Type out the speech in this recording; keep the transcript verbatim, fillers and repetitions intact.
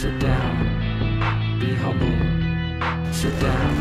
Sit down. Be humble. Sit down.